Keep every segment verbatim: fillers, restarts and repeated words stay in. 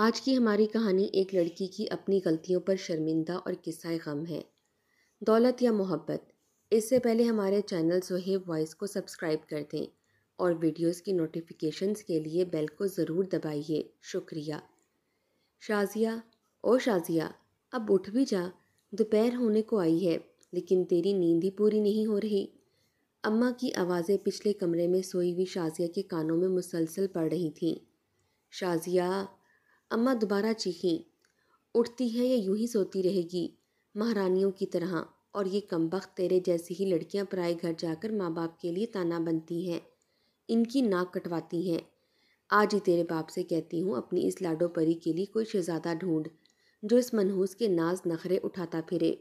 आज की हमारी कहानी एक लड़की की अपनी गलतियों पर शर्मिंदा और किस्सा गम है। दौलत या मोहब्बत। इससे पहले हमारे चैनल ज़ोहेब वॉइस को सब्सक्राइब कर दें और वीडियोस की नोटिफिकेशंस के लिए बेल को ज़रूर दबाइए। शुक्रिया। शाज़िया, ओ शाज़िया, अब उठ भी जा, दोपहर होने को आई है लेकिन तेरी नींद ही पूरी नहीं हो रही। अम्मा की आवाज़ें पिछले कमरे में सोई हुई शाज़िया के कानों में मुसलसल पड़ रही थीं। शाज़िया, अम्मा दोबारा चीखीं। उठती है या यूं ही सोती रहेगी महारानियों की तरह, और ये कमबख्त तेरे जैसी ही लड़कियां पराए घर जाकर माँ बाप के लिए ताना बनती हैं, इनकी नाक कटवाती हैं। आज ही तेरे बाप से कहती हूँ अपनी इस लाडो परी के लिए कोई शहजादा ढूंढ जो इस मनहूस के नाज नखरे उठाता फिरे।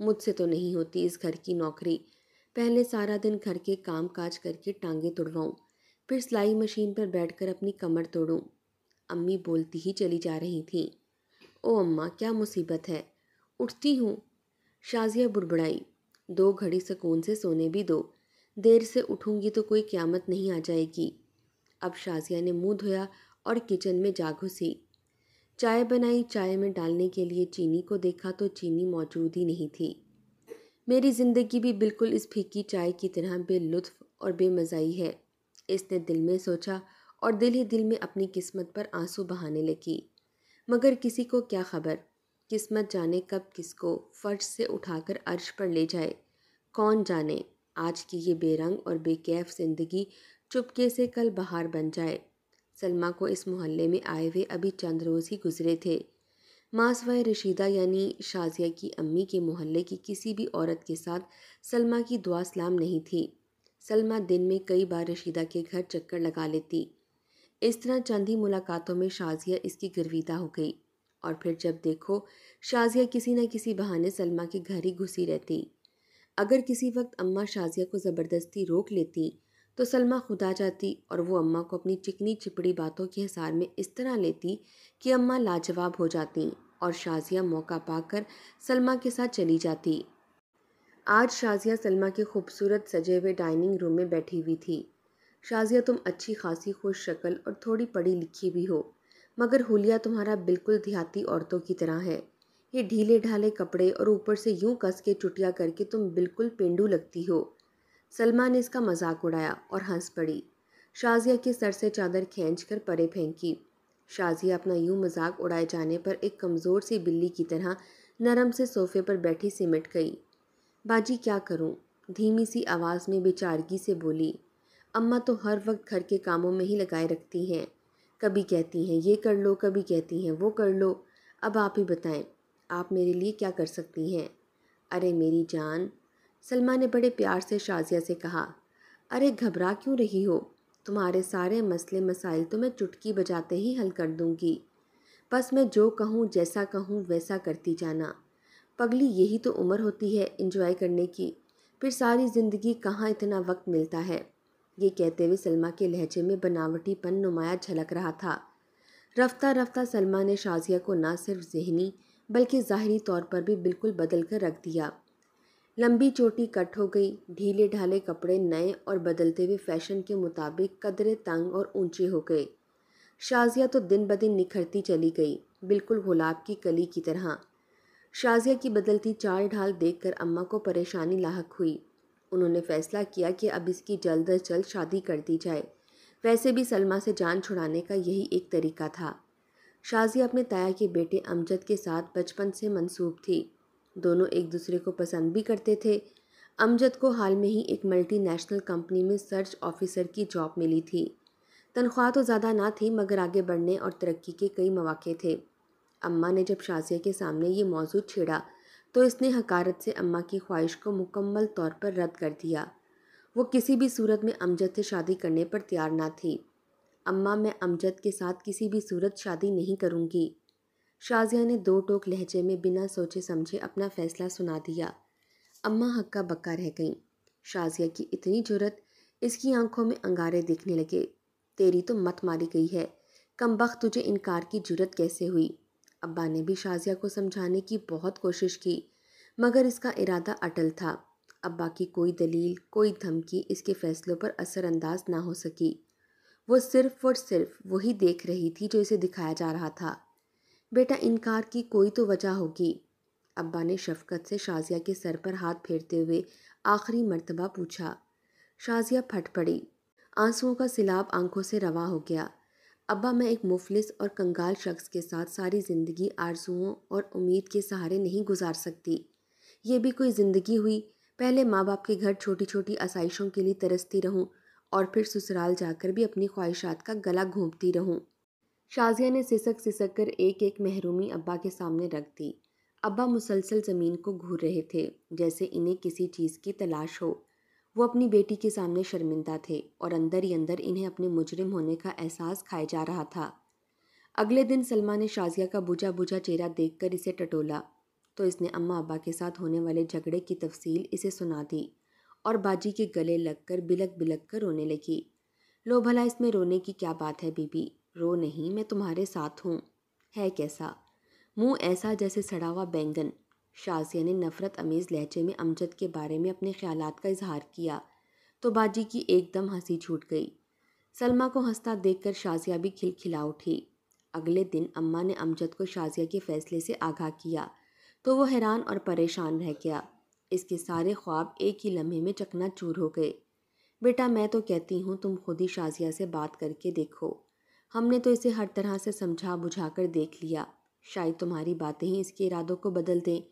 मुझसे तो नहीं होती इस घर की नौकरी, पहले सारा दिन घर के काम काज करके टांगें तुड़वाऊं, फिर सिलाई मशीन पर बैठकर अपनी कमर तोड़ूं। अम्मी बोलती ही चली जा रही थीं। ओ अम्मा, क्या मुसीबत है, उठती हूँ, शाज़िया बुड़बड़ाई। दो घड़ी सुकून से सोने भी दो, देर से उठूंगी तो कोई क़्यामत नहीं आ जाएगी। अब शाज़िया ने मुंह धोया और किचन में जा घुसी। चाय बनाई, चाय में डालने के लिए चीनी को देखा तो चीनी मौजूद ही नहीं थी। मेरी ज़िंदगी भी बिल्कुल इस फीकी चाय की तरह बेलुत्फ़ और बेमज़ाई है, इसने दिल में सोचा और दिल ही दिल में अपनी किस्मत पर आंसू बहाने लगी। मगर किसी को क्या खबर, किस्मत जाने कब किसको फर्श से उठाकर अर्श पर ले जाए। कौन जाने आज की ये बेरंग और बेकैफ ज़िंदगी चुपके से कल बहार बन जाए। सलमा को इस मोहल्ले में आए हुए अभी चंद रोज़ ही गुजरे थे। माँ सवाए रशीदा यानी शाज़िया की अम्मी के मोहल्ले की किसी भी औरत के साथ सलमा की दुआ सलाम नहीं थी। सलमा दिन में कई बार रशीदा के घर चक्कर लगा लेती। इस तरह चंद ही मुलाकातों में शाज़िया इसकी गिरवीदा हो गई, और फिर जब देखो शाज़िया किसी न किसी बहाने सलमा के घर ही घुसी रहती। अगर किसी वक्त अम्मा शाज़िया को ज़बरदस्ती रोक लेती तो सलमा खुद आ जाती और वो अम्मा को अपनी चिकनी चिपड़ी बातों के हिसार में इस तरह लेती कि अम्मा लाजवाब हो जाती और शाज़िया मौका पाकर सलमा के साथ चली जाती। आज शाज़िया सलमा के खूबसूरत सजे हुए डाइनिंग रूम में बैठी हुई थी। शाज़िया, तुम अच्छी खासी खुश शक्ल और थोड़ी पढ़ी लिखी भी हो, मगर हुलिया तुम्हारा बिल्कुल देहाती औरतों की तरह है। ये ढीले ढाले कपड़े और ऊपर से यूं कस के चुटिया करके तुम बिल्कुल पेंडू लगती हो। सलमा ने इसका मजाक उड़ाया और हंस पड़ी। शाज़िया के सर से चादर खींचकर परे फेंकी। शाज़िया अपना यूं मजाक उड़ाए जाने पर एक कमज़ोर सी बिल्ली की तरह नरम से सोफे पर बैठी सिमट गई। बाजी क्या करूं, धीमी सी आवाज़ में बेचारगी से बोली। अम्मा तो हर वक्त घर के कामों में ही लगाए रखती हैं, कभी कहती हैं ये कर लो, कभी कहती हैं वो कर लो। अब आप ही बताएं, आप मेरे लिए क्या कर सकती हैं। अरे मेरी जान, सलमा ने बड़े प्यार से शाज़िया से कहा, अरे घबरा क्यों रही हो, तुम्हारे सारे मसले मसाइल तो मैं चुटकी बजाते ही हल कर दूंगी। बस मैं जो कहूँ जैसा कहूँ वैसा करती जाना। पगली, यही तो उम्र होती है एंजॉय करने की, फिर सारी ज़िंदगी कहाँ इतना वक्त मिलता है। ये कहते हुए सलमा के लहजे में बनावटीपन नुमाया झलक रहा था। रफ्ता रफ्ता सलमा ने शाज़िया को ना सिर्फ ज़हनी बल्कि ज़ाहरी तौर पर भी बिल्कुल बदल कर रख दिया। लंबी चोटी कट हो गई, ढीले ढाले कपड़े नए और बदलते हुए फैशन के मुताबिक कदरे तंग और ऊंचे हो गए। शाज़िया तो दिन ब दिन निखरती चली गई, बिल्कुल गुलाब की कली की तरह। शाज़िया की बदलती चाल ढाल देखकर अम्मा को परेशानी लाहक हुई। उन्होंने फैसला किया कि अब इसकी जल्द अज जल्द शादी कर दी जाए, वैसे भी सलमा से जान छुड़ाने का यही एक तरीका था। शाज़िया अपने ताया के बेटे अमजद के साथ बचपन से मंसूब थी, दोनों एक दूसरे को पसंद भी करते थे। अमजद को हाल में ही एक मल्टीनेशनल कंपनी में सर्च ऑफिसर की जॉब मिली थी। तनख्वाह तो ज़्यादा ना थी, मगर आगे बढ़ने और तरक्की के कई मौके थे। अम्मा ने जब शाज़िया के सामने ये मौजूद छेड़ा तो इसने हकारत से अम्मा की ख्वाहिश को मुकम्मल तौर पर रद्द कर दिया। वो किसी भी सूरत में अमजद से शादी करने पर तैयार ना थी। अम्मा, मैं अमजद के साथ किसी भी सूरत शादी नहीं करूँगी। शाज़िया ने दो टोक लहजे में बिना सोचे समझे अपना फ़ैसला सुना दिया। अम्मा हक्का बक्का रह गईं। शाज़िया की इतनी जुर्रत, इसकी आंखों में अंगारे दिखने लगे। तेरी तो मत मारी गई है, कमबख्त, तुझे इनकार की जुर्रत कैसे हुई। अब्बा ने भी शाज़िया को समझाने की बहुत कोशिश की, मगर इसका इरादा अटल था। अब्बा की कोई दलील, कोई धमकी इसके फ़ैसलों पर असरअंदाज ना हो सकी। वो सिर्फ़ और सिर्फ वही देख रही थी जो इसे दिखाया जा रहा था। बेटा इनकार की कोई तो वजह होगी। अब्बा ने शफकत से शाज़िया के सर पर हाथ फेरते हुए आखिरी मर्तबा पूछा। शाज़िया फट पड़ी, आंसुओं का सिलाब आंखों से रवा हो गया। अब्बा, मैं एक मुफलिस और कंगाल शख्स के साथ सारी ज़िंदगी आरज़ुओं और उम्मीद के सहारे नहीं गुजार सकती। ये भी कोई ज़िंदगी हुई, पहले माँ बाप के घर छोटी छोटी आसाइशों के लिए तरसती रहूँ और फिर ससुराल जाकर भी अपनी ख्वाहिशात का गला घोंपती रहूँ। शाज़िया ने सिसक सिसक कर एक एक महरूमी अब्बा के सामने रख दी। अब्बा मुसलसल ज़मीन को घूर रहे थे जैसे इन्हें किसी चीज़ की तलाश हो। वो अपनी बेटी के सामने शर्मिंदा थे और अंदर ही अंदर इन्हें अपने मुजरिम होने का एहसास खाए जा रहा था। अगले दिन सलमा ने शाज़िया का बुझा बुझा चेहरा देखकर इसे टटोला तो इसने अम्मा अब्बा के साथ होने वाले झगड़े की तफसील इसे सुना दी और बाजी के गले लगकर बिलक बिलक कर रोने लगी। लो भला, इसमें रोने की क्या बात है बीबी, रो नहीं, मैं तुम्हारे साथ हूँ। है कैसा मुँह, ऐसा जैसे सड़ा हुआ बैंगन। शाज़िया ने नफ़रत अमीज़ लहजे में अमजद के बारे में अपने ख्यालात का इजहार किया तो बाजी की एकदम हंसी छूट गई। सलमा को हंसता देखकर शाज़िया भी खिलखिला उठी। अगले दिन अम्मा ने अमजद को शाज़िया के फ़ैसले से आगाह किया तो वो हैरान और परेशान रह गया। इसके सारे ख्वाब एक ही लम्हे में चकनाचूर हो गए। बेटा, मैं तो कहती हूँ तुम खुद ही शाज़िया से बात करके देखो। हमने तो इसे हर तरह से समझा बुझा कर देख लिया, शायद तुम्हारी बातें ही इसके इरादों को बदल दें।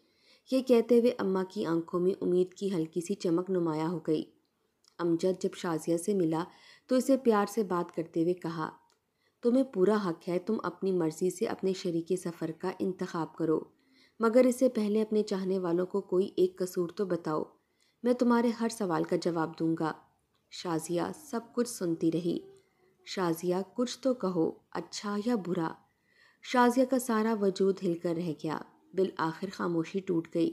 ये कहते हुए अम्मा की आंखों में उम्मीद की हल्की सी चमक नुमाया हो गई। अमजद जब शाज़िया से मिला तो इसे प्यार से बात करते हुए कहा, तुम्हें पूरा हक है, तुम अपनी मर्ज़ी से अपने शरीके सफ़र का इंतखाब करो, मगर इससे पहले अपने चाहने वालों को कोई एक कसूर तो बताओ, मैं तुम्हारे हर सवाल का जवाब दूंगा। शाज़िया सब कुछ सुनती रही। शाज़िया, कुछ तो कहो, अच्छा या बुरा। शाज़िया का सारा वजूद हिलकर रह गया। बिल आखिर खामोशी टूट गई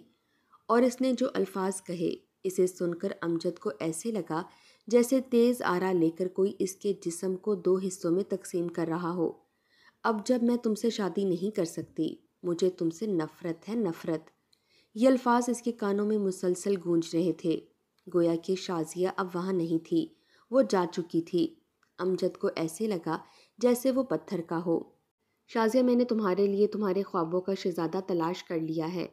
और इसने जो अल्फाज कहे इसे सुनकर अमजद को ऐसे लगा जैसे तेज़ आरा लेकर कोई इसके जिस्म को दो हिस्सों में तकसीम कर रहा हो। अब जब मैं तुमसे शादी नहीं कर सकती, मुझे तुमसे नफ़रत है, नफ़रत। ये अल्फाज इसके कानों में मुसलसल गूंज रहे थे, गोया कि शाज़िया अब वहाँ नहीं थी, वो जा चुकी थी। अमजद को ऐसे लगा जैसे वो पत्थर का हो। शाज़िया, मैंने तुम्हारे लिए तुम्हारे ख्वाबों का शहज़ादा तलाश कर लिया है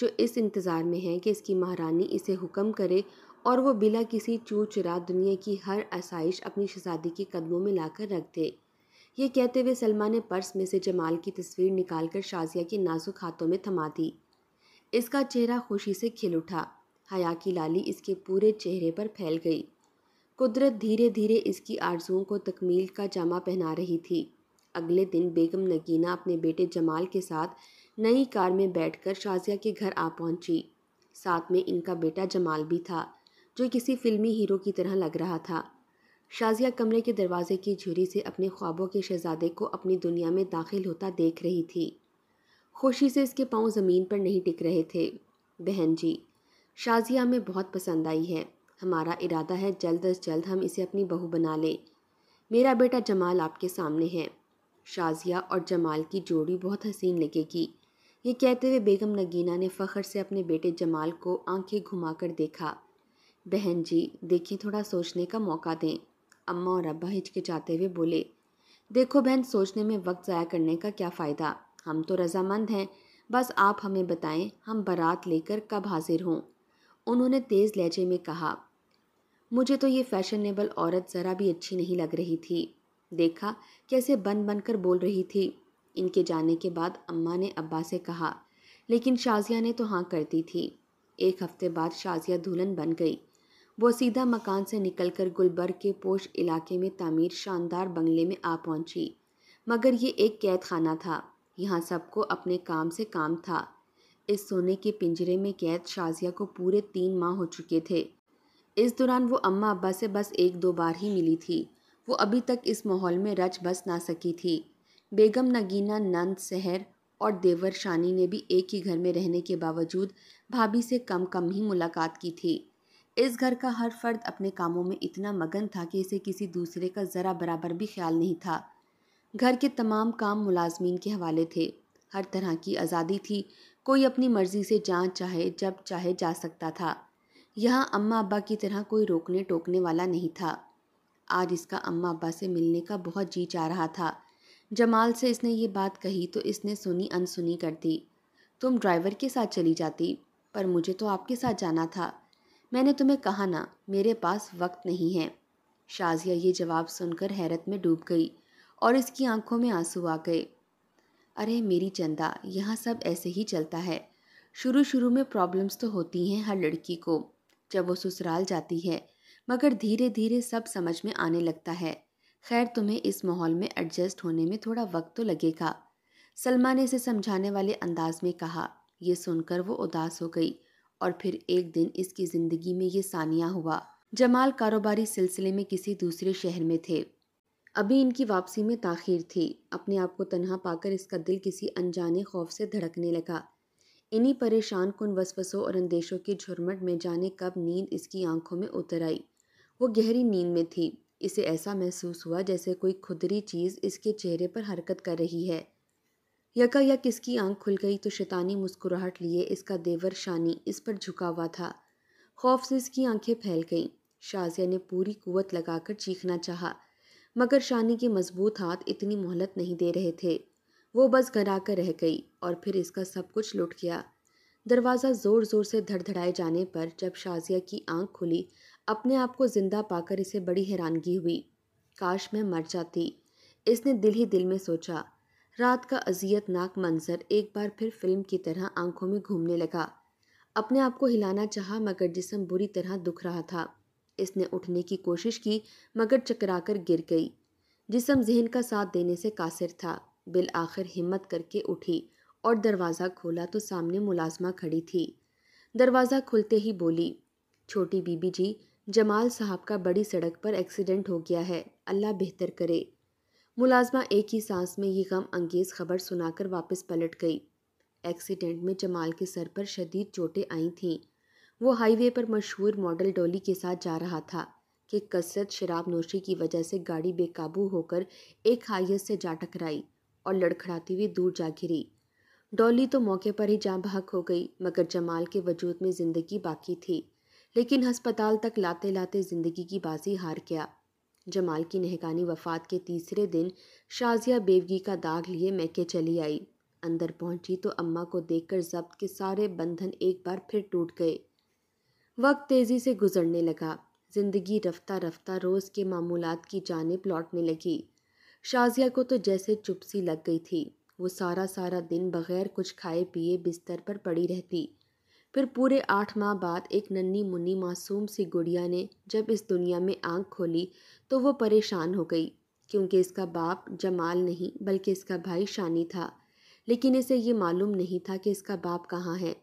जो इस इंतज़ार में है कि इसकी महारानी इसे हुक्म करे और वो बिला किसी चू चुरा दुनिया की हर आसाइश अपनी शहज़ादी के कदमों में लाकर रख दे। ये कहते हुए सलमा ने पर्स में से जमाल की तस्वीर निकालकर शाज़िया के नाजुक हाथों में थमा दी। इसका चेहरा खुशी से खिल उठा, हया की लाली इसके पूरे चेहरे पर फैल गई। कुदरत धीरे धीरे इसकी आरज़ुओं को तकमील का जामा पहना रही थी। अगले दिन बेगम नगीना अपने बेटे जमाल के साथ नई कार में बैठकर शाज़िया के घर आ पहुंची। साथ में इनका बेटा जमाल भी था जो किसी फिल्मी हीरो की तरह लग रहा था। शाज़िया कमरे के दरवाजे की झुरी से अपने ख्वाबों के शहज़ादे को अपनी दुनिया में दाखिल होता देख रही थी। खुशी से इसके पाँव ज़मीन पर नहीं टिक रहे थे। बहन जी, शाज़िया हमें बहुत पसंद आई है, हमारा इरादा है जल्द अज जल्द हम इसे अपनी बहू बना लें। मेरा बेटा जमाल आपके सामने है। शाज़िया और जमाल की जोड़ी बहुत हसीन लगेगी। ये कहते हुए बेगम नगीना ने फ़ख्र से अपने बेटे जमाल को आंखें घुमाकर देखा। बहन जी देखिए, थोड़ा सोचने का मौका दें। अम्मा और अब्बा हिचकिचाते हुए बोले, देखो बहन, सोचने में वक्त ज़ाया करने का क्या फ़ायदा, हम तो रजामंद हैं, बस आप हमें बताएं हम बारात लेकर कब हाजिर हों। उन्होंने तेज़ लहजे में कहा। मुझे तो ये फैशनेबल औरत ज़रा भी अच्छी नहीं लग रही थी, देखा कैसे बन बन कर बोल रही थी। इनके जाने के बाद अम्मा ने अब्बा से कहा, लेकिन शाज़िया ने तो हाँ कर दी थी। एक हफ़्ते बाद शाज़िया दुल्हन बन गई। वो सीधा मकान से निकलकर गुलबर्ग के पोश इलाके में तामीर शानदार बंगले में आ पहुंची। मगर ये एक कैद खाना था, यहाँ सबको अपने काम से काम था। इस सोने के पिंजरे में कैद शाज़िया को पूरे तीन माह हो चुके थे। इस दौरान वो अम्मा अब्बा से बस एक दो बार ही मिली थी। वो अभी तक इस माहौल में रच बस ना सकी थी। बेगम नगीना, नंद सहर और देवर शानी ने भी एक ही घर में रहने के बावजूद भाभी से कम कम ही मुलाकात की थी। इस घर का हर फर्द अपने कामों में इतना मगन था कि इसे किसी दूसरे का ज़रा बराबर भी ख्याल नहीं था। घर के तमाम काम मुलाजमीन के हवाले थे। हर तरह की आज़ादी थी, कोई अपनी मर्ज़ी से जहाँ चाहे जब चाहे जा सकता था। यहाँ अम्मा अब्बा की तरह कोई रोकने टोकने वाला नहीं था। आज इसका अम्मा अब्बा से मिलने का बहुत जी चाह रहा था, जमाल से इसने ये बात कही तो इसने सुनी अनसुनी कर दी। तुम ड्राइवर के साथ चली जाती, पर मुझे तो आपके साथ जाना था। मैंने तुम्हें कहा ना मेरे पास वक्त नहीं है। शाज़िया ये जवाब सुनकर हैरत में डूब गई और इसकी आंखों में आंसू आ गए। अरे मेरी चंदा, यहाँ सब ऐसे ही चलता है। शुरू शुरू में प्रॉब्लम्स तो होती हैं हर लड़की को जब वो ससुराल जाती है, मगर धीरे धीरे सब समझ में आने लगता है। खैर, तुम्हें इस माहौल में एडजस्ट होने में थोड़ा वक्त तो लगेगा, सलमा ने इसे समझाने वाले अंदाज में कहा। ये सुनकर वो उदास हो गई और फिर एक दिन इसकी ज़िंदगी में ये सानिया हुआ। जमाल कारोबारी सिलसिले में किसी दूसरे शहर में थे। अभी इनकी वापसी में ताखीर थी। अपने आप को तन्हा पाकर इसका दिल किसी अनजाने खौफ से धड़कने लगा। इन्हीं परेशान कुन वसवसों और अंदेशों की झुरमट में जाने कब नींद इसकी आंखों में उतर आई। वो गहरी नींद में थी। इसे ऐसा महसूस हुआ जैसे कोई खुदरी चीज़ इसके चेहरे पर हरकत कर रही है। यकायक इसकी आंख खुल गई तो शैतानी मुस्कुराहट लिए इसका देवर शानी इस पर झुका हुआ था। खौफ से इसकी आंखें फैल गईं। शाज़िया ने पूरी कुव्वत लगाकर चीखना चाहा, मगर शानी के मजबूत हाथ इतनी मोहलत नहीं दे रहे थे। वो बस घबराकर रह गई और फिर इसका सब कुछ लुट गया। दरवाज़ा ज़ोर ज़ोर से धड़धड़ाए जाने पर जब शाज़िया की आंख खुली, अपने आप को जिंदा पाकर इसे बड़ी हैरानगी हुई। काश मैं मर जाती, इसने दिल ही दिल में सोचा। रात का अजियतनाक मंजर एक बार फिर फिल्म की तरह आंखों में घूमने लगा। अपने आप को हिलाना चाहा, मगर जिस्म बुरी तरह दुख रहा था। इसने उठने की कोशिश की, मगर चकराकर गिर गई। जिस्म जहन का साथ देने से कासिर था। बिल आखिर हिम्मत करके उठी और दरवाज़ा खोला तो सामने मुलाजमा खड़ी थी। दरवाज़ा खुलते ही बोली, छोटी बीबी जी, जमाल साहब का बड़ी सड़क पर एक्सीडेंट हो गया है, अल्लाह बेहतर करे। मुलाजमा एक ही सांस में ये गम अंगेज़ खबर सुनाकर वापस पलट गई। एक्सीडेंट में जमाल के सर पर शदीद चोटें आई थीं। वो हाईवे पर मशहूर मॉडल डोली के साथ जा रहा था कि कसरत शराब नोशी की वजह से गाड़ी बेकाबू होकर एक हाइस से जा टकराई और लड़खड़ाती हुई दूर जा गिरी। डोली तो मौके पर ही जां बहक हो गई, मगर जमाल के वजूद में ज़िंदगी बाकी थी। लेकिन हस्पताल तक लाते लाते ज़िंदगी की बाजी हार गया। जमाल की नहकानी वफ़ात के तीसरे दिन शाज़िया बेवगी का दाग लिए मैके चली आई। अंदर पहुंची तो अम्मा को देखकर ज़ब्त के सारे बंधन एक बार फिर टूट गए। वक्त तेज़ी से गुजरने लगा। ज़िंदगी रफ्ता रफ्ता रोज़ के मामूलात की जानिब लौटने लगी। शाज़िया को तो जैसे चुपसी लग गई थी। वो सारा सारा दिन बग़ैर कुछ खाए पिए बिस्तर पर पड़ी रहती। फिर पूरे आठ माह बाद एक नन्ही मुन्नी मासूम सी गुड़िया ने जब इस दुनिया में आंख खोली तो वो परेशान हो गई, क्योंकि इसका बाप जमाल नहीं बल्कि इसका भाई शानी था। लेकिन इसे ये मालूम नहीं था कि इसका बाप कहाँ है।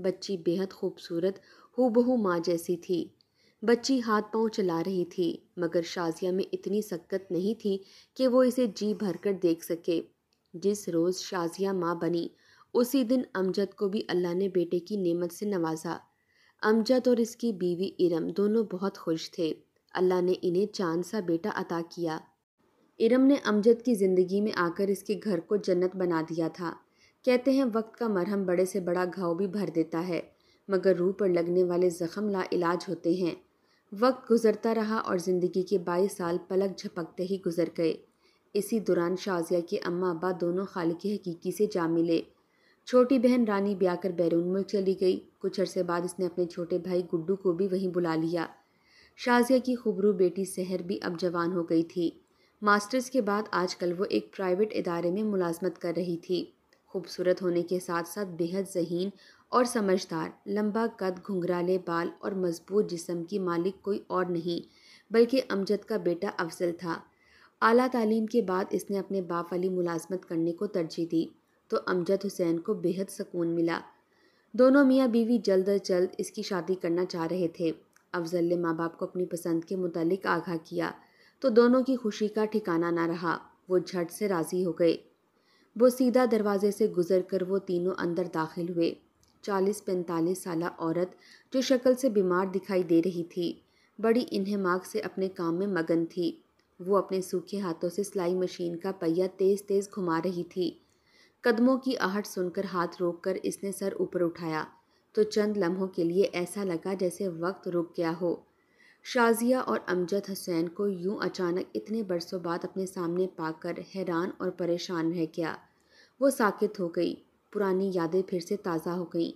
बच्ची बेहद खूबसूरत हूबहू माँ जैसी थी। बच्ची हाथ पाँव चला रही थी, मगर शाज़िया में इतनी सक्कत नहीं थी कि वो इसे जी भरकर देख सके। जिस रोज़ शाज़िया माँ बनी, उसी दिन अमजद को भी अल्लाह ने बेटे की नेमत से नवाजा। अमजद और इसकी बीवी इरम दोनों बहुत खुश थे। अल्लाह ने इन्हें चांद सा बेटा अता किया। इरम ने अमजद की ज़िंदगी में आकर इसके घर को जन्नत बना दिया था। कहते हैं वक्त का मरहम बड़े से बड़ा घाव भी भर देता है, मगर रूह पर लगने वाले ज़ख़म ला इलाज होते हैं। वक्त गुजरता रहा और ज़िंदगी के बाईस साल पलक झपकते ही गुजर गए। इसी दौरान शाज़िया के अम्मा अबा दोनों खालिक हकीकी से जा मिले। छोटी बहन रानी ब्याह कर बैरून मुल्क चली गई। कुछ अरसे बाद इसने अपने छोटे भाई गुड्डू को भी वहीं बुला लिया। शाज़िया की खुबरू बेटी सहर भी अब जवान हो गई थी। मास्टर्स के बाद आजकल वो एक प्राइवेट इदारे में मुलाजमत कर रही थी। खूबसूरत होने के साथ साथ बेहद ज़हीन और समझदार, लंबा कद, घुंघराले बाल और मजबूत जिस्म की मालिक कोई और नहीं बल्कि अमजद का बेटा अफजल था। आला तालीम के बाद इसने अपने बाप वाली मुलाजमत करने को तरजीह दी तो अमजद हुसैन को बेहद सुकून मिला। दोनों मियाँ बीवी जल्द अज जल्द इसकी शादी करना चाह रहे थे। अफजल ने माँ बाप को अपनी पसंद के मुतालिक आगाह किया तो दोनों की खुशी का ठिकाना ना रहा। वो झट से राज़ी हो गए। वो सीधा दरवाजे से गुजर कर वो तीनों अंदर दाखिल हुए। चालीस पैंतालीस साला औरत जो शक्ल से बीमार दिखाई दे रही थी, बड़ी इन्हमाक से अपने काम में मगन थी। वो अपने सूखे हाथों से सिलाई मशीन का पहिया तेज़ तेज़ घुमा रही थी। कदमों की आहट सुनकर हाथ रोककर इसने सर ऊपर उठाया तो चंद लम्हों के लिए ऐसा लगा जैसे वक्त रुक गया हो। शाज़िया और अमजद हुसैन को यूं अचानक इतने बरसों बाद अपने सामने पाकर हैरान और परेशान रह गया। वो साकित हो गई, पुरानी यादें फिर से ताज़ा हो गई।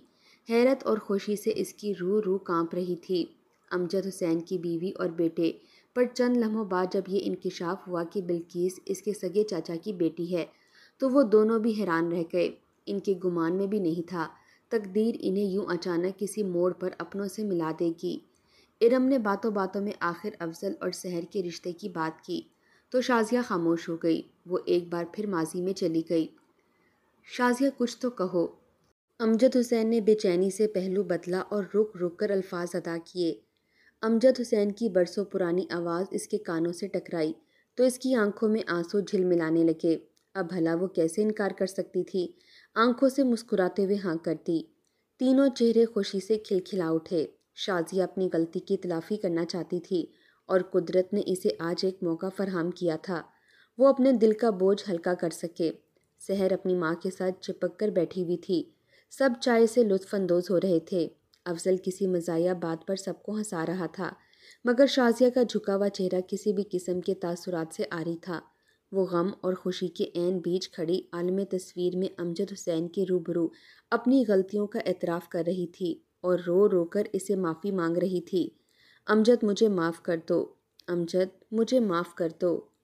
हैरत और खुशी से इसकी रूह रूह कांप रही थी। अमजद हुसैन की बीवी और बेटे पर चंद लम्हों बाद जब ये इंकिशाफ हुआ कि बिल्किस इसके सगे चाचा की बेटी है, तो वो दोनों भी हैरान रह गए। इनके गुमान में भी नहीं था तकदीर इन्हें यूं अचानक किसी मोड़ पर अपनों से मिला देगी। इरम ने बातों बातों में आखिर अफजल और सहर के रिश्ते की बात की तो शाज़िया खामोश हो गई। वो एक बार फिर माजी में चली गई। शाज़िया कुछ तो कहो। अमजद हुसैन ने बेचैनी से पहलू बदला और रुक रुक कर अल्फाज अदा किए। अमजद हुसैन की बरसों पुरानी आवाज़ इसके कानों से टकराई तो इसकी आंखों में आंसू झिलमिलाने लगे। अब भला वो कैसे इनकार कर सकती थी। आंखों से मुस्कुराते हुए हाँ कर दी। तीनों चेहरे खुशी से खिलखिला उठे। शाज़िया अपनी गलती की तलाफ़ी करना चाहती थी और कुदरत ने इसे आज एक मौका फरहम किया था वो अपने दिल का बोझ हल्का कर सके। सहर अपनी माँ के साथ चिपक कर बैठी हुई थी। सब चाय से लुत्फानंदोज़ हो रहे थे। अफजल किसी मज़ाहिया बात पर सबको हंसा रहा था, मगर शाज़िया का झुका हुआ चेहरा किसी भी किस्म के तासुरात से आरी था। वो गम और खुशी के ऐन बीच खड़ी आलम तस्वीर में अमजद हुसैन के रूबरू अपनी गलतियों का एतराफ़ कर रही थी और रो रो कर इसे माफ़ी मांग रही थी। अमजद मुझे माफ़ कर दो, अमजद मुझे माफ़ कर दो।